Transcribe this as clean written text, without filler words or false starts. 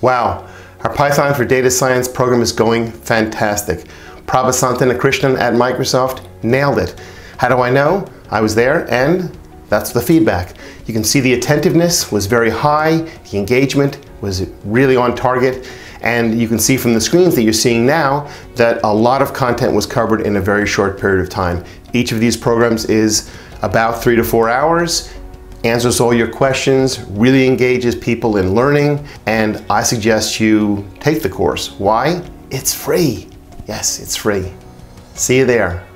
Wow, our Python for Data Science program is going fantastic. Praba Santhanakrishnan at Microsoft nailed it. How do I know? I was there, and that's the feedback. You can see the attentiveness was very high, the engagement was really on target, and you can see from the screens that you're seeing now that a lot of content was covered in a very short period of time. Each of these programs is about 3 to 4 hours, answers all your questions, really engages people in learning, and I suggest you take the course. Why? It's free. Yes, it's free. See you there.